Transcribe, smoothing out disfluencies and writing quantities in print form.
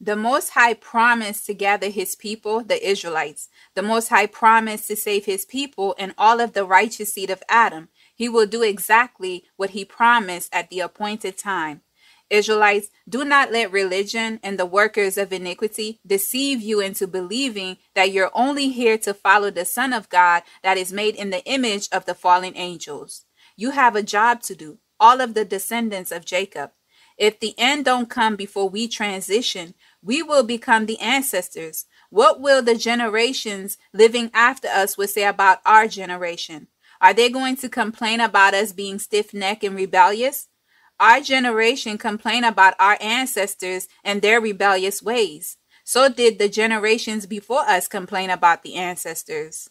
The Most High promised to gather his people, the Israelites. The Most High promised to save his people and all of the righteous seed of Adam. He will do exactly what he promised at the appointed time. Israelites, do not let religion and the workers of iniquity deceive you into believing that you're only here to follow the Son of God that is made in the image of the fallen angels. You have a job to do, all of the descendants of Jacob. If the end don't come before we transition, we will become the ancestors. What will the generations living after us will say about our generation? Are they going to complain about us being stiff-necked and rebellious? Our generation complained about our ancestors and their rebellious ways. So did the generations before us complain about the ancestors.